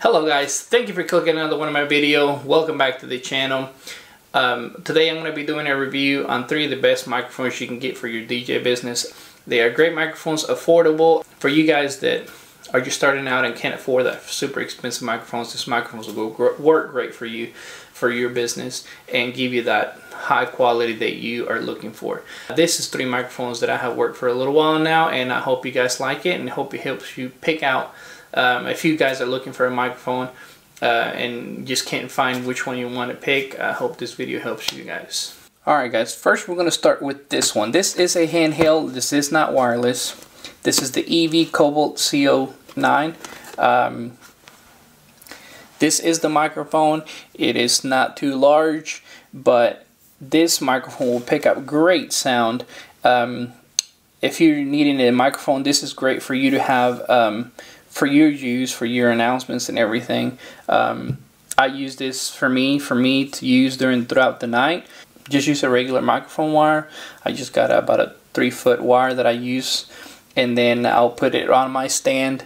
Hello guys, thank you for clicking another one of my video. Welcome back to the channel. Today I'm going to be doing a review on three of the best microphones you can get for your DJ business. They are great microphones, affordable. For you guys that are just starting out and can't afford the super expensive microphones, these microphones will work great for you, for your business, and give you that high quality that you are looking for. This is three microphones that I have worked for a little while now, and I hope you guys like it and hope it helps you pick out. If you guys are looking for a microphone and just can't find which one you want to pick, I hope this video helps you guys. Alright guys, first we're going to start with this one. This is a handheld. This is not wireless. This is the EV Cobalt CO9. This is the microphone. It is not too large, but this microphone will pick up great sound. If you're needing a microphone, this is great for you to have for your use, for your announcements and everything. I use this for me to use throughout the night. Just use a regular microphone wire. I just got about a 3-foot wire that I use, and then I'll put it on my stand,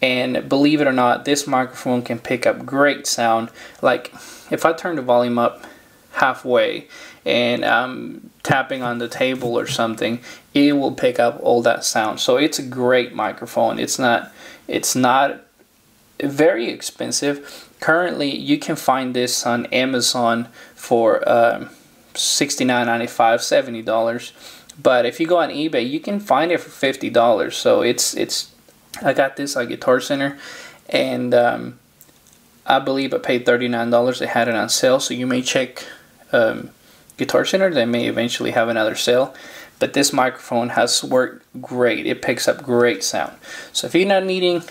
and believe it or not, this microphone can pick up great sound. Like if I turn the volume up halfway and I'm tapping on the table or something, it will pick up all that sound. So it's a great microphone. It's not very expensive. Currently, you can find this on Amazon for $69.95, $70. But if you go on eBay, you can find it for $50. So it's. I got this at Guitar Center, and I believe I paid $39. They had it on sale, so you may check Guitar Center. They may eventually have another sale. But this microphone has worked great. It picks up great sound. So if you're not needing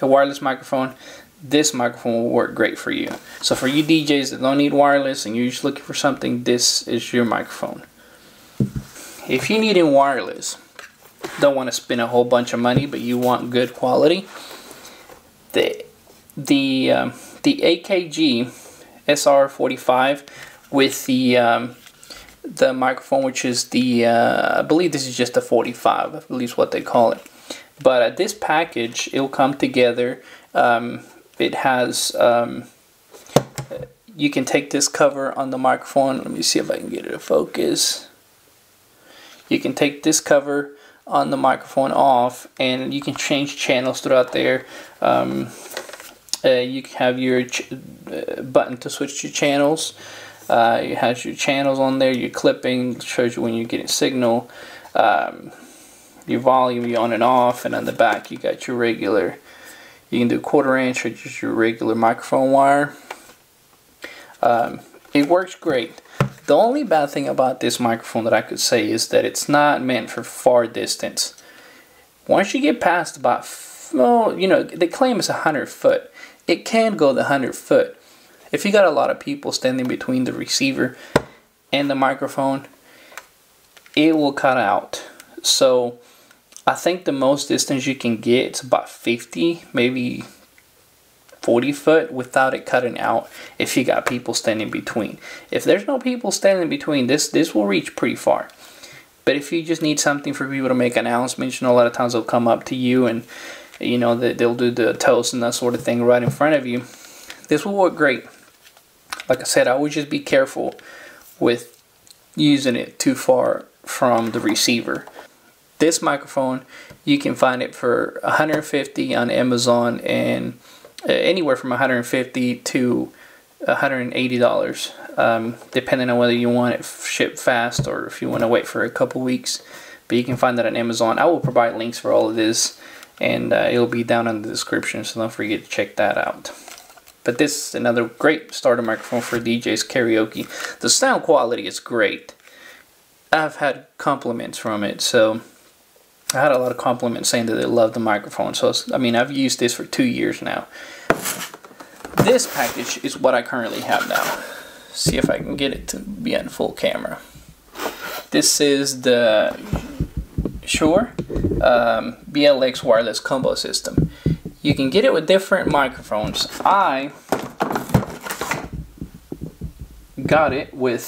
a wireless microphone, this microphone will work great for you. So for you DJs that don't need wireless and you're just looking for something, this is your microphone. If you're needing wireless, don't want to spend a whole bunch of money, but you want good quality, the AKG SR45 with the microphone, which is the I believe this is just a 45, I believe is what they call it. But this package, it'll come together. It has you can take this cover on the microphone. Let me see if I can get it to focus. You can take this cover on the microphone off, and you can change channels throughout there. You can have your button to switch your channels. It has your channels on there, your clipping, shows you when you're getting signal, your volume, your on and off, and on the back you got your regular, you can do 1/4 inch or just your regular microphone wire. It works great. The only bad thing about this microphone that I could say is that it's not meant for far distance. Once you get past about, well, you know, they claim it's 100 foot. It can go the 100 foot. If you got a lot of people standing between the receiver and the microphone, it will cut out. So I think the most distance you can get is about 50, maybe 40 foot without it cutting out if you got people standing between. If there's no people standing between, this will reach pretty far. But if you just need something for people to make announcements, you know, a lot of times they'll come up to you and, you know, they'll do the toast and that sort of thing right in front of you. This will work great. Like I said, I would just be careful with using it too far from the receiver. This microphone, you can find it for $150 on Amazon, and anywhere from $150 to $180, depending on whether you want it shipped fast or if you want to wait for a couple weeks. But you can find that on Amazon. I will provide links for all of this, and it'll be down in the description, so don't forget to check that out. But this is another great starter microphone for DJs, karaoke. The sound quality is great. I've had compliments from it, so I had a lot of compliments saying that they love the microphone. So, I mean, I've used this for 2 years now. This package is what I currently have now. See if I can get it to be on full camera. This is the Shure BLX wireless combo system. You can get it with different microphones. I got it with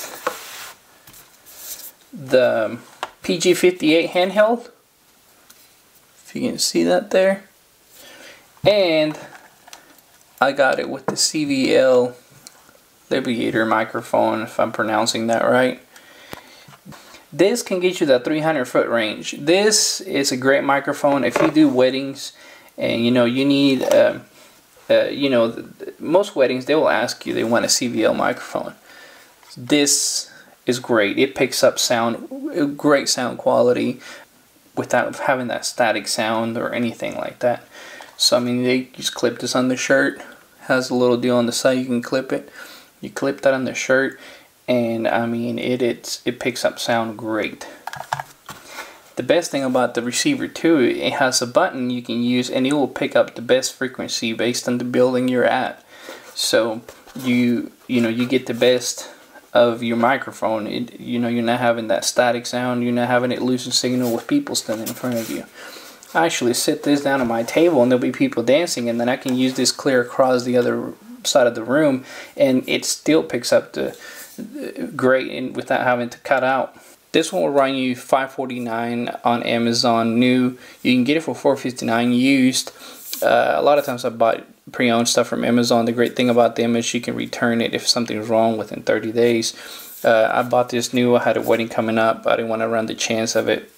the PG58 handheld, if you can see that there, and I got it with the CVL liberator microphone, if I'm pronouncing that right. This can get you the 300-foot range. This is a great microphone if you do weddings, and you know you need, most weddings they will ask you they want a CVL microphone. This is great. It picks up sound, great sound quality, without having that static sound or anything like that. So I mean, they just clip this on the shirt. Has a little deal on the side you can clip it. You clip that on the shirt, and I mean it picks up sound great. The best thing about the receiver too, it has a button you can use, and it will pick up the best frequency based on the building you're at. So you get the best of your microphone. You're not having that static sound. You're not having it losing signal with people standing in front of you. I actually sit this down on my table, and there'll be people dancing, and then I can use this clear across the other side of the room, and it still picks up the great, and without having to cut out. This one will run you $549 on Amazon new. You can get it for $459 used. A lot of times I bought pre-owned stuff from Amazon. The great thing about them is you can return it if something's wrong within 30 days. I bought this new. I had a wedding coming up. I didn't want to run the chance of it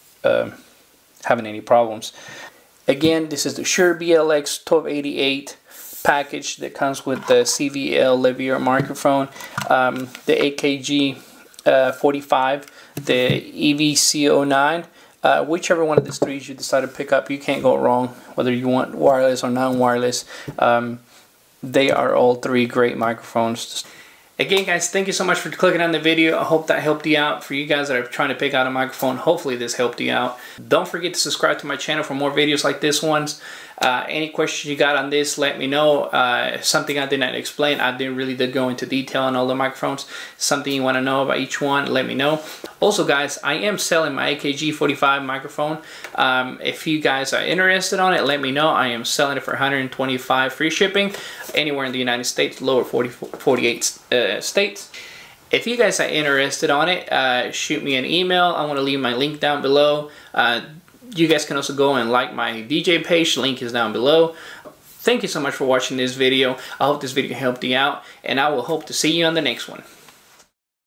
having any problems. Again, this is the Shure BLX1288 package that comes with the CVL Livier microphone, the AKG 45, the EV CO9. Whichever one of these three you decide to pick up, you can't go wrong, whether you want wireless or non-wireless. They are all three great microphones. Again, guys, thank you so much for clicking on the video. I hope that helped you out. For you guys that are trying to pick out a microphone, hopefully this helped you out. Don't forget to subscribe to my channel for more videos like this ones. Any questions you got on this, let me know. Something I did not explain, I really did go into detail on all the microphones. Something you want to know about each one, let me know. Also, guys, I am selling my AKG 45 microphone. If you guys are interested on it, let me know. I am selling it for $125 free shipping anywhere in the United States, lower 48 states. If you guys are interested on it, shoot me an email. I want to leave my link down below. You guys can also go and like my DJ page. Link is down below. Thank you so much for watching this video. I hope this video helped you out, and I will hope to see you on the next one.